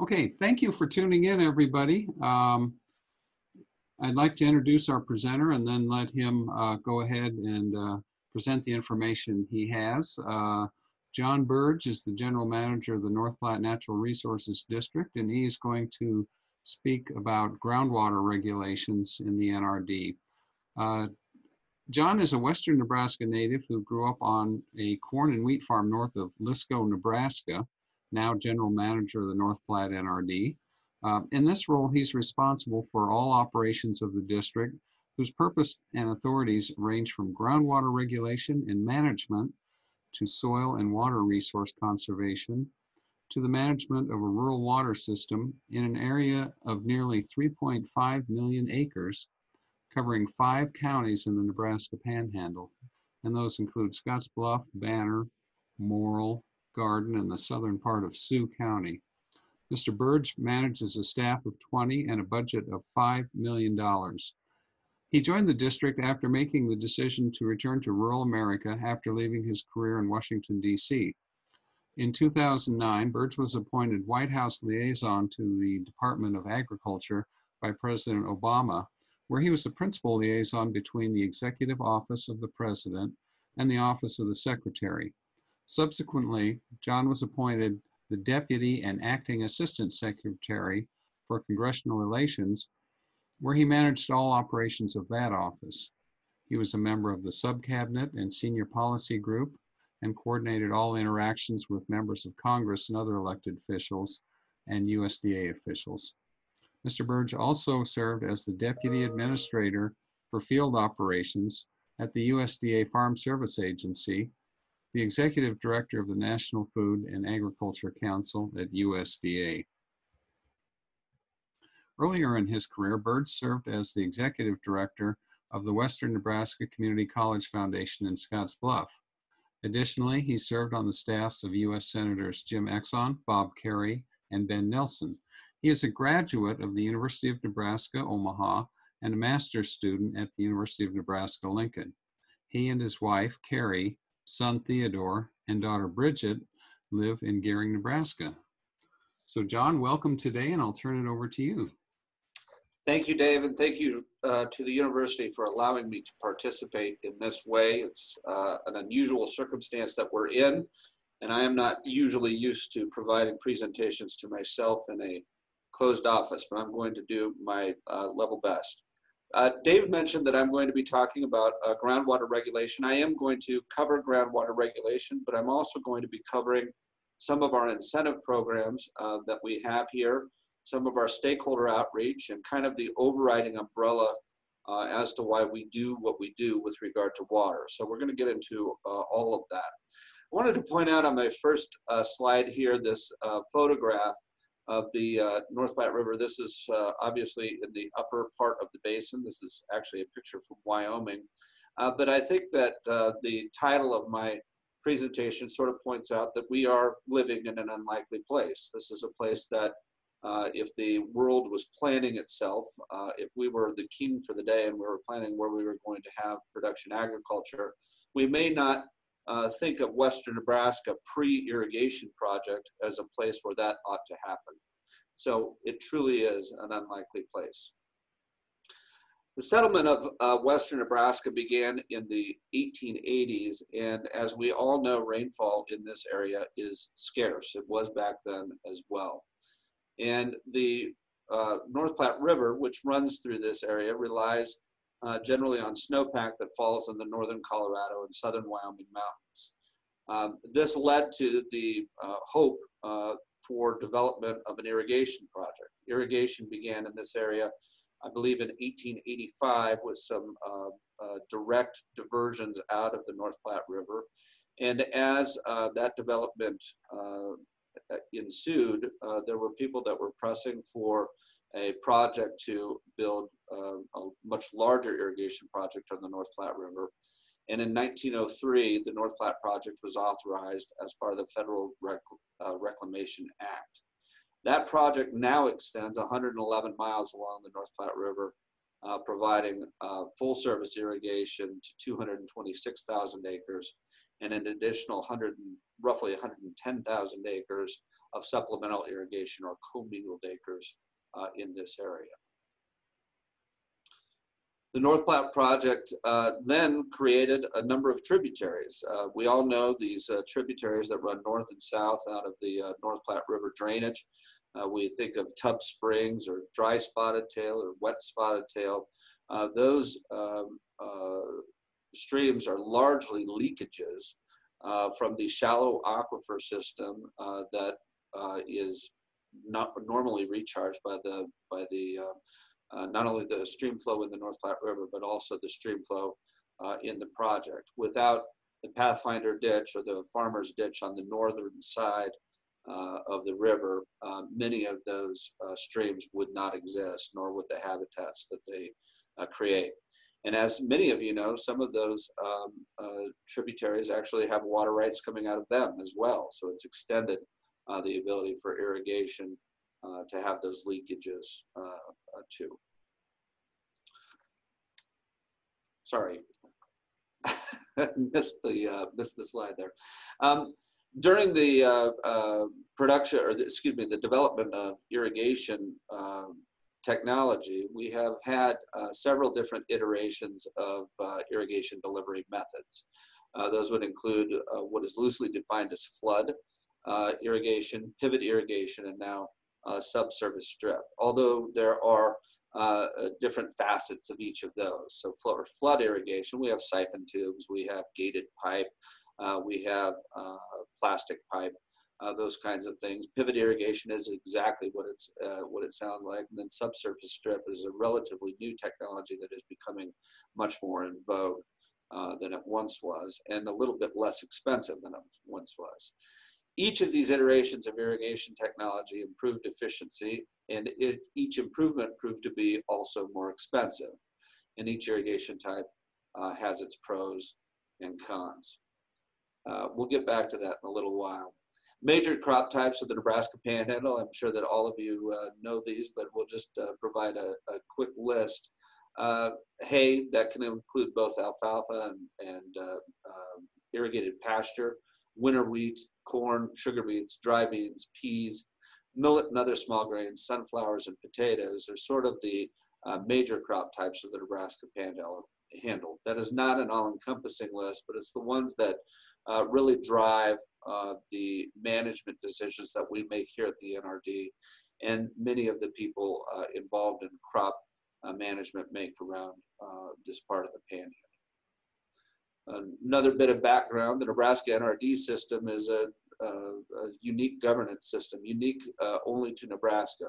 Okay, thank you for tuning in, everybody. I'd like to introduce our presenter and then let him go ahead and present the information he has. John Berge is the general manager of the North Platte Natural Resources District, and he is going to speak about groundwater regulations in the NRD. John is a Western Nebraska native who grew up on a corn and wheat farm north of Lisco, Nebraska, now general manager of the North Platte NRD. In this role, he's responsible for all operations of the district, whose purpose and authorities range from groundwater regulation and management to soil and water resource conservation to the management of a rural water system in an area of nearly 3.5 million acres, covering 5 counties in the Nebraska Panhandle. And those include Scotts Bluff, Banner, Morrill, Garden, and the southern part of Sioux County. Mr. Berge manages a staff of 20 and a budget of $5 million. He joined the district after making the decision to return to rural America after leaving his career in Washington, DC. In 2009, Berge was appointed White House liaison to the Department of Agriculture by President Obama, where he was the principal liaison between the Executive Office of the President and the Office of the Secretary. Subsequently, John was appointed the Deputy and Acting Assistant Secretary for Congressional Relations, where he managed all operations of that office. He was a member of the Subcabinet and Senior Policy Group and coordinated all interactions with members of Congress and other elected officials and USDA officials. Mr. Berge also served as the Deputy Administrator for Field Operations at the USDA Farm Service Agency, the Executive Director of the National Food and Agriculture Council at USDA. Earlier in his career, Berge served as the Executive Director of the Western Nebraska Community College Foundation in Scotts Bluff. Additionally, he served on the staffs of U.S. Senators Jim Exon, Bob Kerrey, and Ben Nelson. He is a graduate of the University of Nebraska, Omaha, and a master's student at the University of Nebraska-Lincoln. He and his wife, Kerry, son Theodore, and daughter Bridget live in Gering, Nebraska. So John, welcome today, and I'll turn it over to you. Thank you, Dave, and thank you to the university for allowing me to participate in this way. It's an unusual circumstance that we're in, and I am not usually used to providing presentations to myself in a closed office, but I'm going to do my level best. Dave mentioned that I'm going to be talking about groundwater regulation. I am going to cover groundwater regulation, but I'm also going to be covering some of our incentive programs that we have here, some of our stakeholder outreach, and kind of the overriding umbrella as to why we do what we do with regard to water. So we're going to get into all of that. I wanted to point out on my first slide here, this photograph of the North Platte River. This is obviously in the upper part of the basin. This is actually a picture from Wyoming. But I think that the title of my presentation sort of points out that we are living in an unlikely place. This is a place that if the world was planning itself, if we were the king for the day and we were planning where we were going to have production agriculture, we may not think of Western Nebraska pre-irrigation project as a place where that ought to happen. So it truly is an unlikely place. The settlement of Western Nebraska began in the 1880s, and as we all know, rainfall in this area is scarce. It was back then as well. And the North Platte River, which runs through this area, relies generally on snowpack that falls in the northern Colorado and southern Wyoming mountains. This led to the hope for development of an irrigation project. Irrigation began in this area, I believe, in 1885 with some direct diversions out of the North Platte River. And as that development ensued, there were people that were pressing for a project to build a much larger irrigation project on the North Platte River. And in 1903, the North Platte Project was authorized as part of the Federal Reclamation Act. That project now extends 111 miles along the North Platte River, providing full service irrigation to 226,000 acres and an additional roughly 110,000 acres of supplemental irrigation or commingled acres in this area. The North Platte Project then created a number of tributaries. We all know these tributaries that run north and south out of the North Platte River drainage. We think of tub springs or dry spotted tail or wet spotted tail. Those streams are largely leakages from the shallow aquifer system that is not normally recharged by not only the stream flow in the North Platte River, but also the stream flow in the project. Without the Pathfinder ditch or the farmer's ditch on the northern side of the river, many of those streams would not exist, nor would the habitats that they create. And as many of you know, some of those tributaries actually have water rights coming out of them as well. So it's extended the ability for irrigation to have those leakages too. Sorry, missed the slide there. During the production, or excuse me, the development of irrigation technology, we have had several different iterations of irrigation delivery methods. Those would include what is loosely defined as flood irrigation, pivot irrigation, and now subsurface drip, although there are different facets of each of those. So for flood irrigation, we have siphon tubes, we have gated pipe, we have plastic pipe, those kinds of things. Pivot irrigation is exactly what it sounds like, and then subsurface drip is a relatively new technology that is becoming much more in vogue than it once was, and a little bit less expensive than it once was. Each of these iterations of irrigation technology improved efficiency, and each improvement proved to be also more expensive. And each irrigation type has its pros and cons. We'll get back to that in a little while. Major crop types of the Nebraska Panhandle. I'm sure that all of you know these, but we'll just provide a quick list. Hay, that can include both alfalfa and irrigated pasture, winter wheat, corn, sugar beets, dry beans, peas, millet and other small grains, sunflowers and potatoes are sort of the major crop types of the Nebraska Panhandle. That is not an all-encompassing list, but it's the ones that really drive the management decisions that we make here at the NRD, and many of the people involved in crop management make around this part of the Panhandle. Another bit of background, the Nebraska NRD system is a unique governance system, unique only to Nebraska.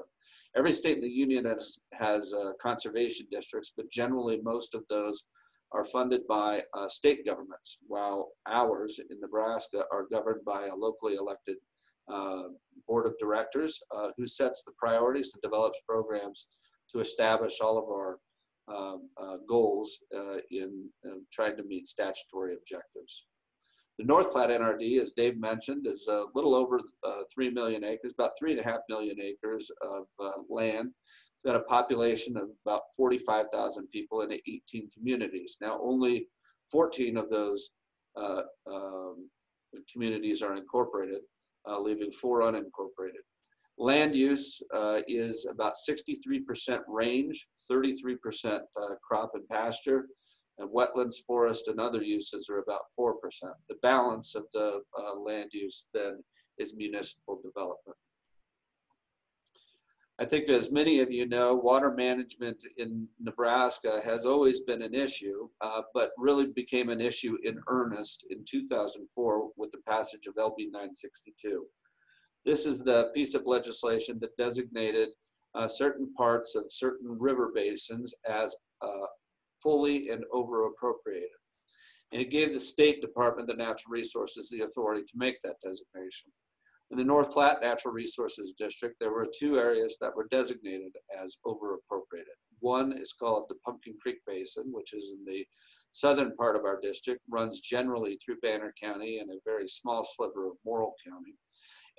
Every state in the union has conservation districts, but generally most of those are funded by state governments, while ours in Nebraska are governed by a locally elected board of directors who sets the priorities and develops programs to establish all of our goals in trying to meet statutory objectives. The North Platte NRD, as Dave mentioned, is a little over 3 million acres, about 3.5 million acres of land. It's got a population of about 45,000 people in 18 communities. Now, only 14 of those communities are incorporated, leaving 4 unincorporated. Land use is about 63% range, 33% crop and pasture, and wetlands, forest, and other uses are about 4%. The balance of the land use then is municipal development. I think as many of you know, water management in Nebraska has always been an issue, but really became an issue in earnest in 2004 with the passage of LB 962. This is the piece of legislation that designated certain parts of certain river basins as fully and over-appropriated. And it gave the State Department of the Natural Resources the authority to make that designation. In the North Platte Natural Resources District, there were 2 areas that were designated as over-appropriated. One is called the Pumpkin Creek Basin, which is in the southern part of our district, runs generally through Banner County and a very small sliver of Morrill County.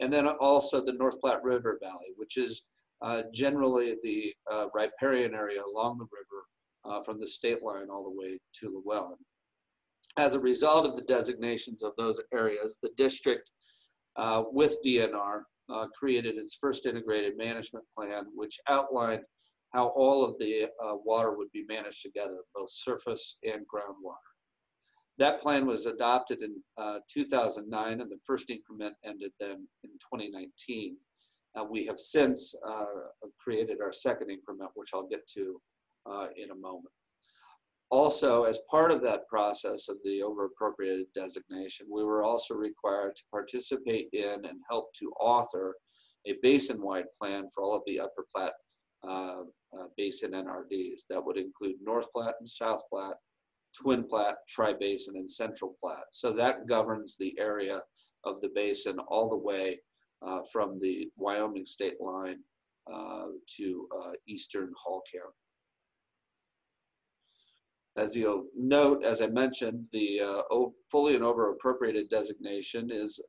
And then also the North Platte River Valley, which is generally the riparian area along the river from the state line all the way to Llewellyn. As a result of the designations of those areas, the district with DNR created its first integrated management plan, which outlined how all of the water would be managed together, both surface and groundwater. That plan was adopted in 2009, and the first increment ended then in 2019. We have since created our second increment, which I'll get to in a moment. Also, as part of that process of the over-appropriated designation, we were also required to participate in and help to author a basin-wide plan for all of the Upper Platte Basin NRDs. That would include North Platte and South Platte, Twin Platte, Tri-Basin, and Central Platte. So that governs the area of the basin all the way from the Wyoming state line to eastern Hall County. As you'll note, as I mentioned, the fully and over-appropriated designation is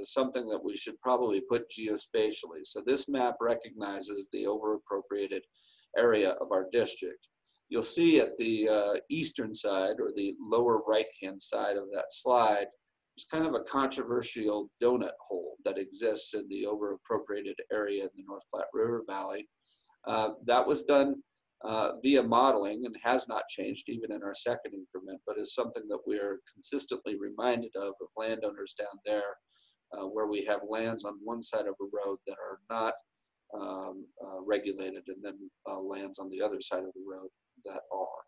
something that we should probably put geospatially. So this map recognizes the over-appropriated area of our district. You'll see at the eastern side, or the lower right-hand side of that slide, there's kind of a controversial donut hole that exists in the over-appropriated area in the North Platte River Valley. That was done via modeling and has not changed even in our second increment, but is something that we're consistently reminded of landowners down there where we have lands on one side of a road that are not regulated, and then lands on the other side of the road that are.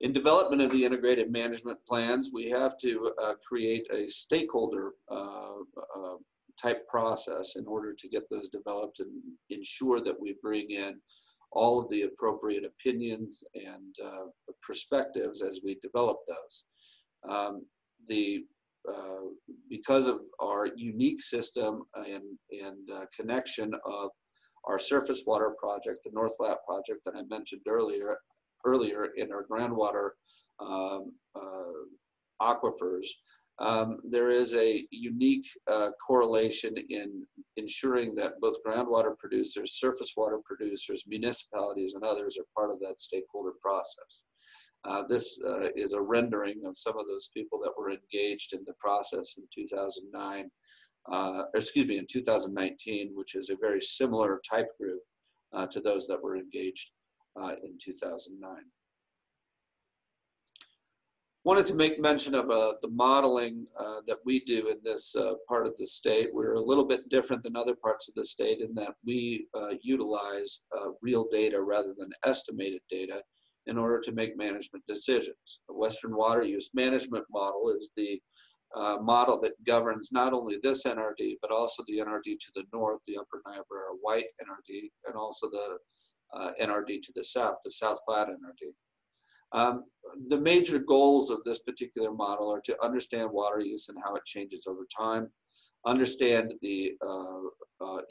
In development of the integrated management plans, we have to create a stakeholder type process in order to get those developed and ensure that we bring in all of the appropriate opinions and perspectives as we develop those. Because of our unique system and connection of our surface water project, the North Platte Project that I mentioned earlier in our groundwater aquifers, there is a unique correlation in ensuring that both groundwater producers, surface water producers, municipalities, and others are part of that stakeholder process. This is a rendering of some of those people that were engaged in the process in 2019, which is a very similar type group to those that were engaged in 2009. Wanted to make mention of the modeling that we do in this part of the state. We're a little bit different than other parts of the state in that we utilize real data rather than estimated data in order to make management decisions. The Western Water Use Management Model is the model that governs not only this NRD, but also the NRD to the north, the Upper Niobrara White NRD, and also the NRD to the south, the South Platte NRD. The major goals of this particular model are to understand water use and how it changes over time, understand the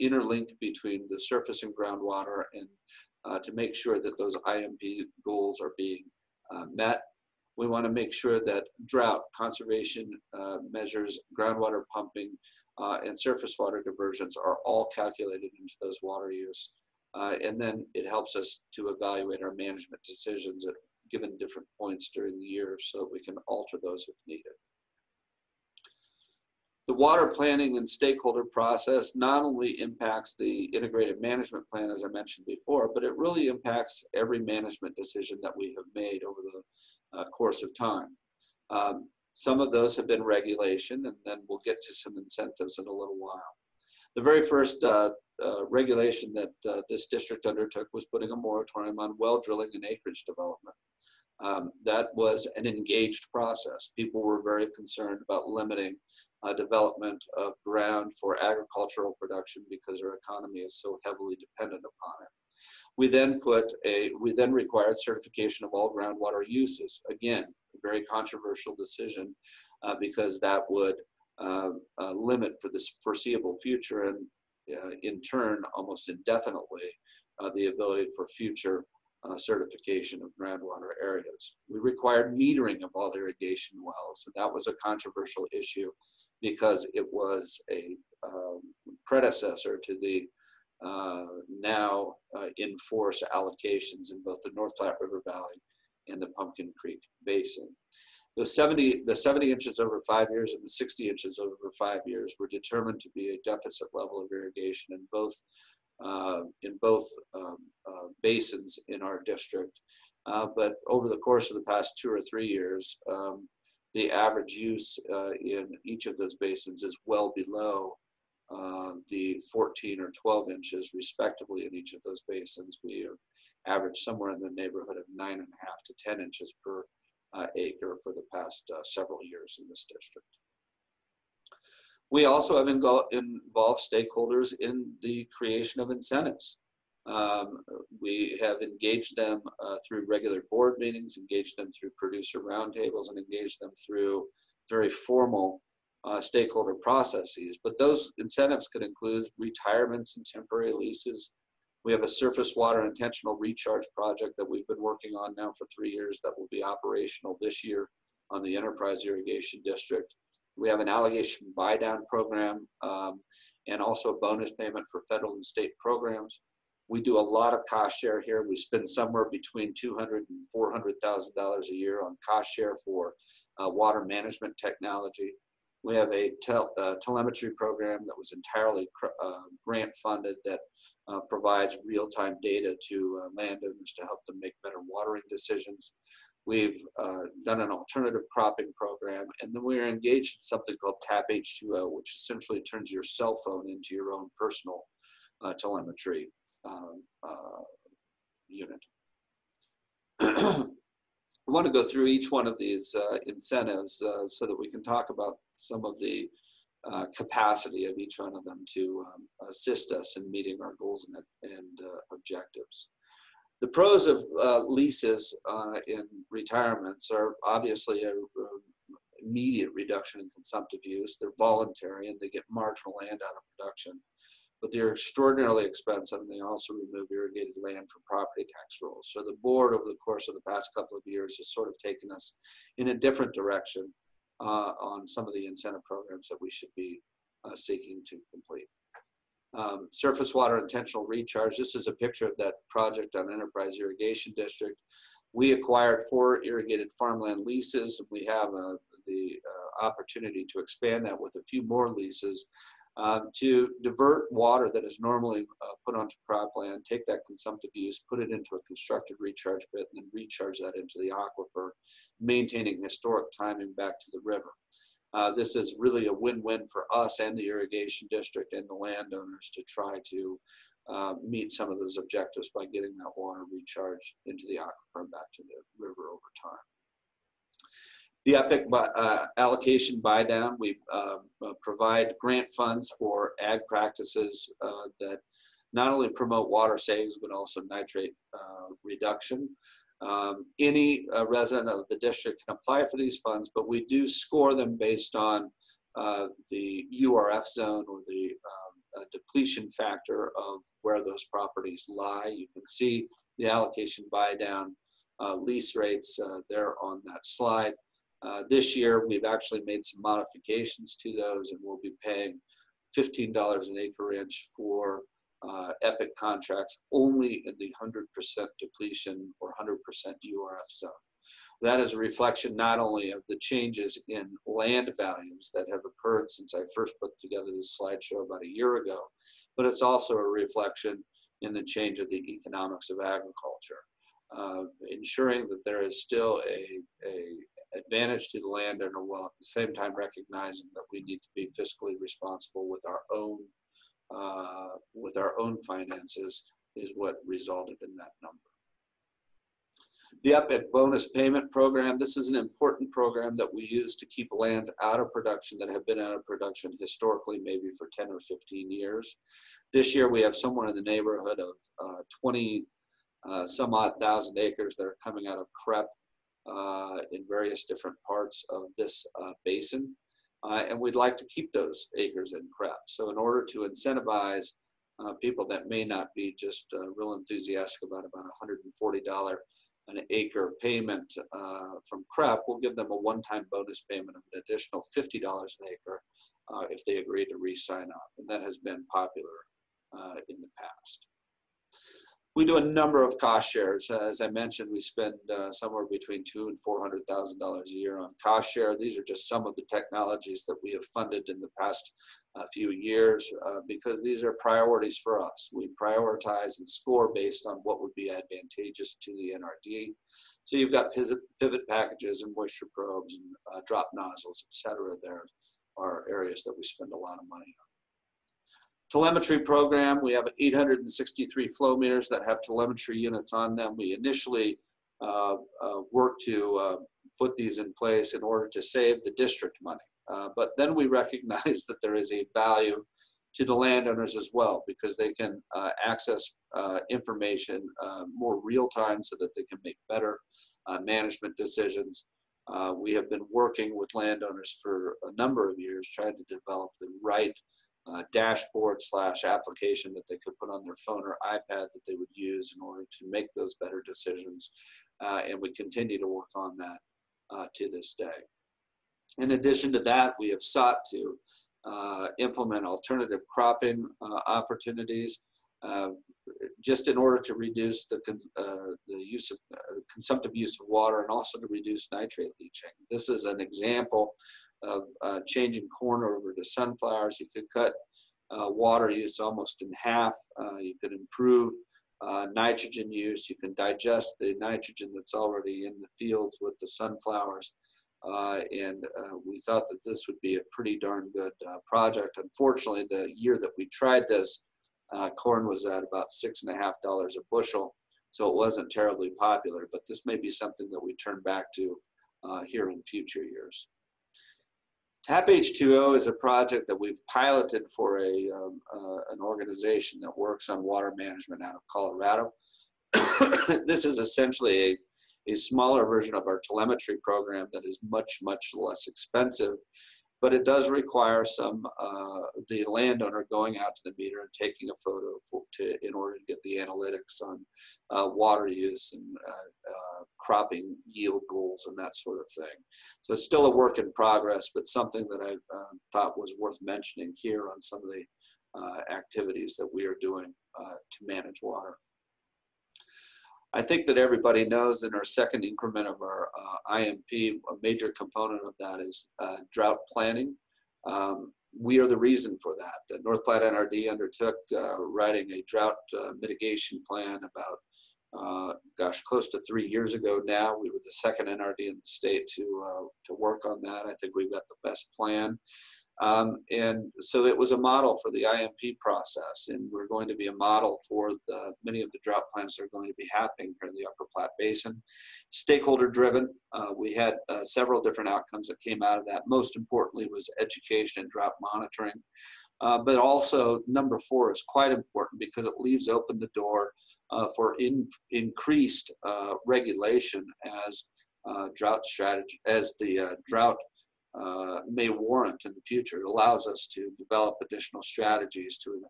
interlink between the surface and groundwater, and to make sure that those IMP goals are being met. We want to make sure that drought, conservation measures, groundwater pumping, and surface water diversions are all calculated into those water use. And then it helps us to evaluate our management decisions at given different points during the year so that we can alter those if needed. The water planning and stakeholder process not only impacts the integrated management plan, as I mentioned before, but it really impacts every management decision that we have made over the course of time. Some of those have been regulation, and then we'll get to some incentives in a little while. The very first regulation that this district undertook was putting a moratorium on well drilling and acreage development. That was an engaged process. People were very concerned about limiting development of ground for agricultural production because our economy is so heavily dependent upon it. We then required certification of all groundwater uses. Again, a very controversial decision because that would limit for the foreseeable future and in turn almost indefinitely the ability for future certification of groundwater areas. We required metering of all irrigation wells, and that was a controversial issue because it was a predecessor to the now in force allocations in both the North Platte River Valley and the Pumpkin Creek Basin. The 70 inches over 5 years and the 60 inches over 5 years were determined to be a deficit level of irrigation in both basins in our district. But over the course of the past 2 or 3 years, the average use in each of those basins is well below the 14 or 12 inches respectively in each of those basins. We have averaged somewhere in the neighborhood of 9.5 to 10 inches per acre for the past several years in this district. We also have involved stakeholders in the creation of incentives. We have engaged them through regular board meetings, engaged them through producer roundtables, and engaged them through very formal stakeholder processes. But those incentives could include retirements and temporary leases. We have a surface water intentional recharge project that we've been working on now for 3 years that will be operational this year on the Enterprise Irrigation District. We have an allegation buy-down program and also a bonus payment for federal and state programs. We do a lot of cost share here. We spend somewhere between $200,000 and $400,000 a year on cost share for water management technology. We have a telemetry program that was entirely grant funded that provides real-time data to landowners to help them make better watering decisions. We've done an alternative cropping program, and then we're engaged in something called TAP H2O, which essentially turns your cell phone into your own personal telemetry unit. I want to go through each one of these incentives so that we can talk about some of the capacity of each one of them to assist us in meeting our goals and objectives. The pros of leases in retirements are obviously an immediate reduction in consumptive use. They're voluntary and they get marginal land out of production, but they're extraordinarily expensive, and they also remove irrigated land from property tax rolls. So the board over the course of the past couple of years has sort of taken us in a different direction on some of the incentive programs that we should be seeking to complete. Surface water intentional recharge. This is a picture of that project on Enterprise Irrigation District. We acquired 4 irrigated farmland leases. We have the opportunity to expand that with a few more leases to divert water that is normally put onto cropland, take that consumptive use, put it into a constructed recharge pit, and then recharge that into the aquifer, maintaining historic timing back to the river. This is really a win-win for us and the irrigation district and the landowners to try to meet some of those objectives by getting that water recharged into the aquifer and back to the river over time. The EPIC allocation buy-down, we provide grant funds for ag practices that not only promote water savings but also nitrate reduction. Any resident of the district can apply for these funds, but we do score them based on the URF zone or the depletion factor of where those properties lie. You can see the allocation buy-down lease rates there on that slide. This year, we've actually made some modifications to those, and we'll be paying $15 an acre-inch for EPIC contracts only in the 100% depletion or 100% URF zone. That is a reflection not only of the changes in land values that have occurred since I first put together this slideshow about a year ago, but it's also a reflection in the change of the economics of agriculture, ensuring that there is still an advantage to the landowner while at the same time recognizing that we need to be fiscally responsible with our own finances is what resulted in that number. The EPIC bonus payment program, this is an important program that we use to keep lands out of production that have been out of production historically maybe for 10 or 15 years. This year we have somewhere in the neighborhood of 20-some-odd thousand acres that are coming out of CREP in various different parts of this basin. And we'd like to keep those acres in CREP. So in order to incentivize people that may not be just real enthusiastic about $140 an acre payment from CREP, we'll give them a one-time bonus payment of an additional $50 an acre if they agree to re-sign up. And that has been popular in the past. We do a number of cost shares. As I mentioned, we spend somewhere between $200,000 and $400,000 a year on cost share. These are just some of the technologies that we have funded in the past few years because these are priorities for us. We prioritize and score based on what would be advantageous to the NRD. So you've got pivot packages and moisture probes and drop nozzles, etc. There are areas that we spend a lot of money on. Telemetry program, we have 863 flow meters that have telemetry units on them. We initially worked to put these in place in order to save the district money. But then we recognize that there is a value to the landowners as well, because they can access information more real time so that they can make better management decisions. We have been working with landowners for a number of years trying to develop the right dashboard/application that they could put on their phone or iPad that they would use in order to make those better decisions. And we continue to work on that to this day. In addition to that, we have sought to implement alternative cropping opportunities just in order to reduce the consumptive use of water and also to reduce nitrate leaching. This is an example of changing corn over to sunflowers. You could cut water use almost in half. You could improve nitrogen use. You can digest the nitrogen that's already in the fields with the sunflowers. And we thought that this would be a pretty darn good project. Unfortunately, the year that we tried this, corn was at about $6.50 a bushel, so it wasn't terribly popular, but this may be something that we turn back to here in future years. TAP H2O is a project that we've piloted for a, an organization that works on water management out of Colorado. This is essentially a smaller version of our telemetry program that is much, much less expensive, but it does require some, the landowner going out to the meter and taking a photo in order to get the analytics on water use and cropping yield goals and that sort of thing. So it's still a work in progress, but something that I thought was worth mentioning here on some of the activities that we are doing to manage water. I think that everybody knows in our second increment of our IMP, a major component of that is drought planning. We are the reason for that. The North Platte NRD undertook writing a drought mitigation plan about, close to 3 years ago now. We were the second NRD in the state to work on that. I think we've got the best plan. And so it was a model for the IMP process, and we're going to be a model for the, many of the drought plans that are going to be happening here in the Upper Platte Basin. Stakeholder driven, we had several different outcomes that came out of that. Most importantly was education and drought monitoring. But also number 4 is quite important because it leaves open the door for increased regulation as drought strategy, as the drought may warrant in the future. It allows us to develop additional strategies to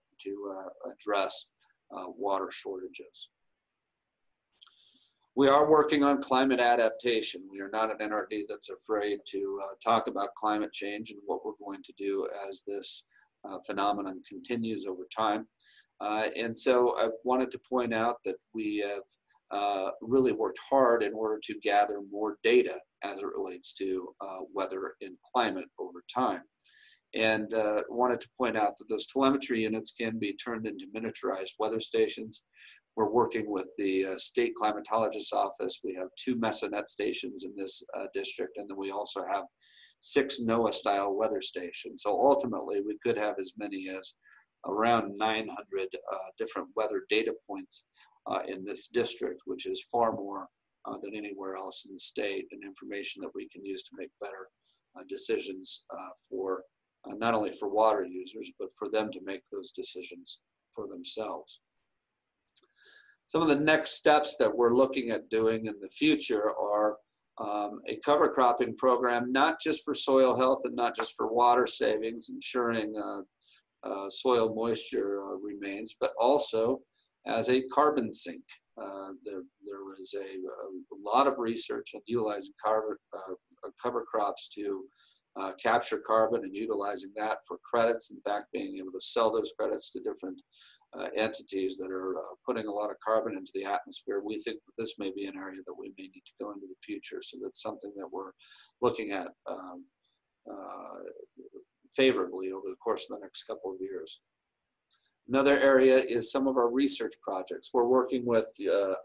address water shortages. We are working on climate adaptation. We are not an NRD that's afraid to talk about climate change and what we're going to do as this phenomenon continues over time. And so I wanted to point out that we have really worked hard in order to gather more data as it relates to weather and climate over time. And wanted to point out that those telemetry units can be turned into miniaturized weather stations. We're working with the state climatologist's office. We have 2 Mesonet stations in this district, and then we also have 6 NOAA-style weather stations. So ultimately, we could have as many as around 900 different weather data points in this district, which is far more than anywhere else in the state, and information that we can use to make better decisions for not only for water users, but for them to make those decisions for themselves. Some of the next steps that we're looking at doing in the future are a cover cropping program, not just for soil health and not just for water savings, ensuring soil moisture remains, but also as a carbon sink. There is a lot of research on utilizing cover crops to capture carbon and utilizing that for credits. In fact, being able to sell those credits to different entities that are putting a lot of carbon into the atmosphere, we think that this may be an area that we may need to go into the future. So that's something that we're looking at favorably over the course of the next couple of years. Another area is some of our research projects. We're working with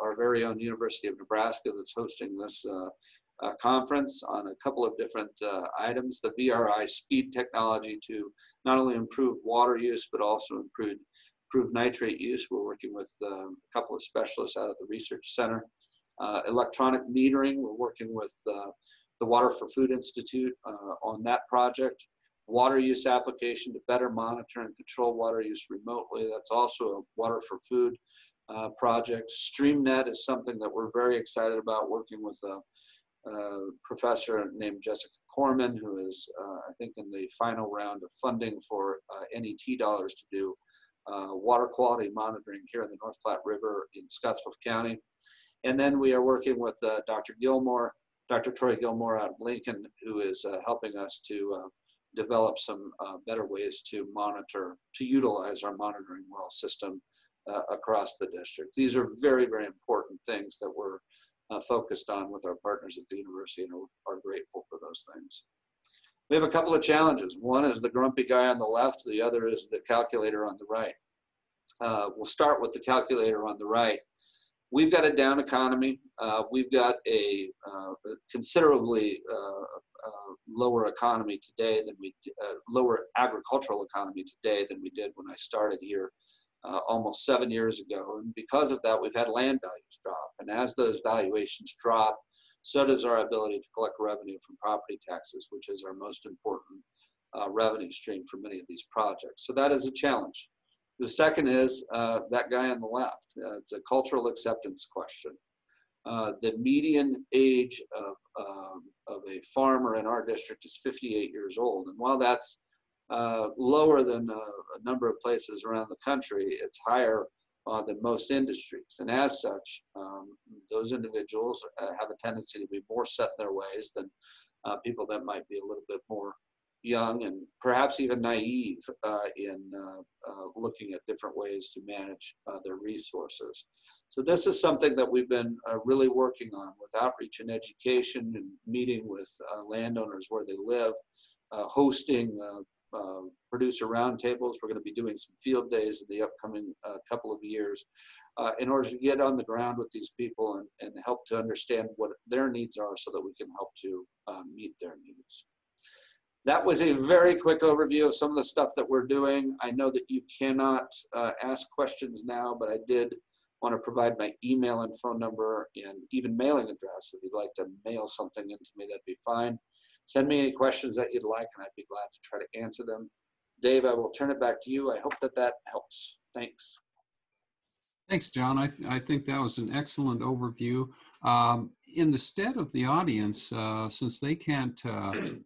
our very own University of Nebraska that's hosting this conference on a couple of different items, the VRI speed technology to not only improve water use, but also improve nitrate use. We're working with a couple of specialists out at the research center. Electronic metering, we're working with the Water for Food Institute on that project. Water use application to better monitor and control water use remotely. That's also a Water for Food project. StreamNet is something that we're very excited about, working with a professor named Jessica Corman, who is, I think, in the final round of funding for NET dollars to do water quality monitoring here in the North Platte River in Scotts Bluff County. And then we are working with Dr. Troy Gilmore out of Lincoln, who is helping us to develop some better ways to monitor, to utilize our monitoring well system across the district. These are very, very important things that we're focused on with our partners at the university, and are grateful for those things. We have a couple of challenges. One is the grumpy guy on the left, the other is the calculator on the right. We'll start with the calculator on the right. We've got a down economy. We've got a considerably lower economy today than we lower agricultural economy today than we did when I started here almost 7 years ago. And because of that, we've had land values drop. And as those valuations drop, so does our ability to collect revenue from property taxes, which is our most important revenue stream for many of these projects. So that is a challenge. The second is that guy on the left. It's a cultural acceptance question. The median age of a farmer in our district is 58 years old. And while that's lower than a number of places around the country, it's higher than most industries. And as such, those individuals have a tendency to be more set in their ways than people that might be a little bit more young and perhaps even naive in looking at different ways to manage their resources. So this is something that we've been really working on with outreach and education, and meeting with landowners where they live, hosting producer roundtables. We're going to be doing some field days in the upcoming couple of years in order to get on the ground with these people and help to understand what their needs are so that we can help to meet their needs. That was a very quick overview of some of the stuff that we're doing. I know that you cannot ask questions now, but I did want to provide my email and phone number and even mailing address. If you'd like to mail something into me, that'd be fine. Send me any questions that you'd like, and I'd be glad to try to answer them. Dave, I will turn it back to you. I hope that that helps. Thanks. Thanks, John. I think that was an excellent overview. In the stead of the audience, since they can't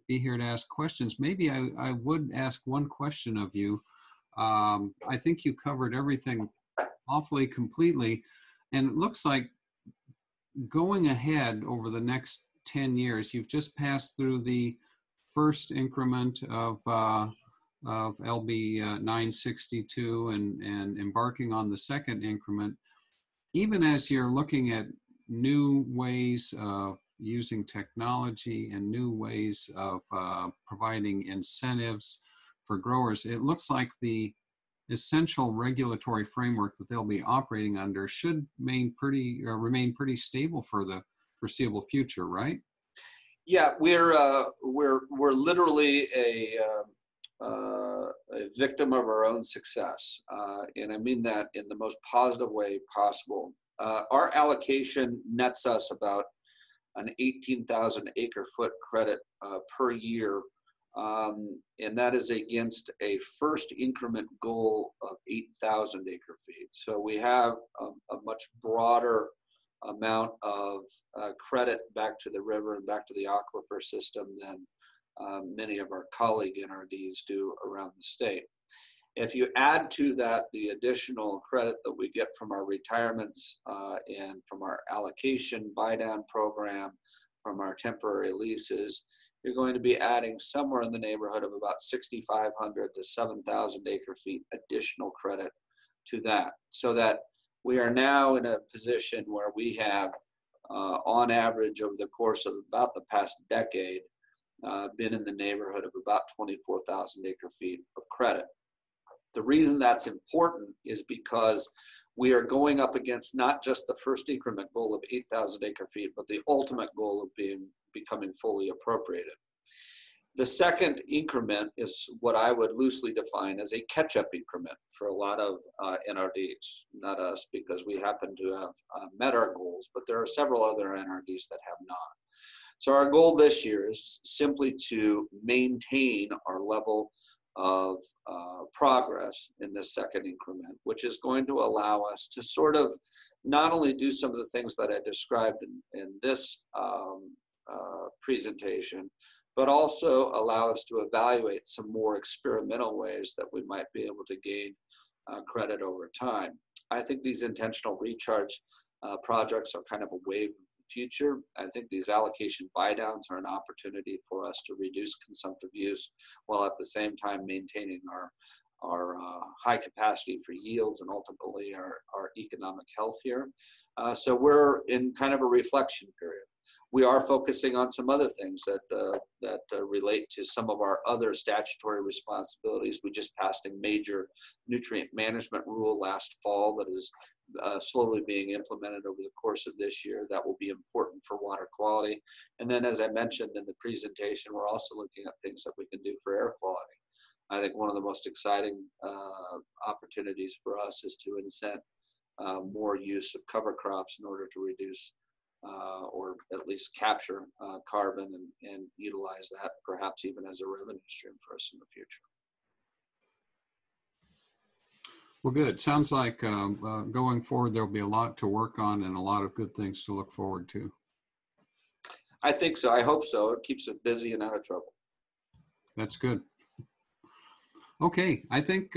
be here to ask questions, maybe I would ask one question of you. I think you covered everything awfully completely, and it looks like going ahead over the next 10 years, you've just passed through the first increment of LB 962 and embarking on the second increment. Even as you're looking at new ways of using technology and new ways of providing incentives for growers, it looks like the essential regulatory framework that they'll be operating under should remain pretty stable for the foreseeable future, right? Yeah, we're literally a victim of our own success, and I mean that in the most positive way possible. Our allocation nets us about an 18,000 acre-foot credit per year, and that is against a first increment goal of 8,000 acre-feet. So we have a much broader amount of credit back to the river and back to the aquifer system than many of our colleague NRDs do around the state. If you add to that the additional credit that we get from our retirements and from our allocation buy-down program, from our temporary leases, you're going to be adding somewhere in the neighborhood of about 6,500 to 7,000 acre-feet additional credit to that, so that we are now in a position where we have, on average over the course of about the past decade, been in the neighborhood of about 24,000 acre-feet of credit. The reason that's important is because we are going up against not just the first increment goal of 8,000 acre-feet, but the ultimate goal of becoming fully appropriated. The second increment is what I would loosely define as a catch-up increment for a lot of NRDs, not us, because we happen to have met our goals, but there are several other NRDs that have not. So our goal this year is simply to maintain our level of progress in this second increment, which is going to allow us to sort of not only do some of the things that I described in this presentation, but also allow us to evaluate some more experimental ways that we might be able to gain credit over time. I think these intentional recharge projects are kind of a wave of the future. I think these allocation buy-downs are an opportunity for us to reduce consumptive use while at the same time maintaining our high capacity for yields and ultimately our economic health here. So we're in kind of a reflection period. We are focusing on some other things that relate to some of our other statutory responsibilities. We just passed a major nutrient management rule last fall that is slowly being implemented over the course of this year. That will be important for water quality. And then, as I mentioned in the presentation, we're also looking at things that we can do for air quality. I think one of the most exciting opportunities for us is to incent more use of cover crops in order to reduce or at least capture carbon and utilize that perhaps even as a revenue stream for us in the future. Well, good. Sounds like going forward there'll be a lot to work on and a lot of good things to look forward to. I think so. I hope so. It keeps it busy and out of trouble. That's good. Okay. I think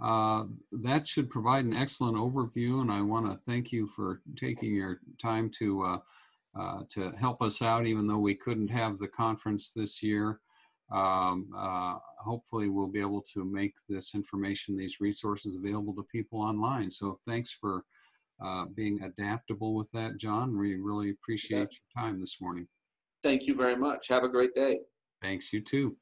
that should provide an excellent overview, and I want to thank you for taking your time to help us out, even though we couldn't have the conference this year. Hopefully we'll be able to make this information, these resources, available to people online. So thanks for being adaptable with that, John. We really appreciate your time this morning. Thank you very much. Have a great day. Thanks, you too.